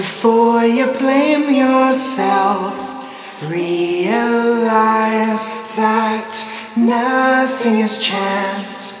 Before you blame yourself, realize that nothing is chance.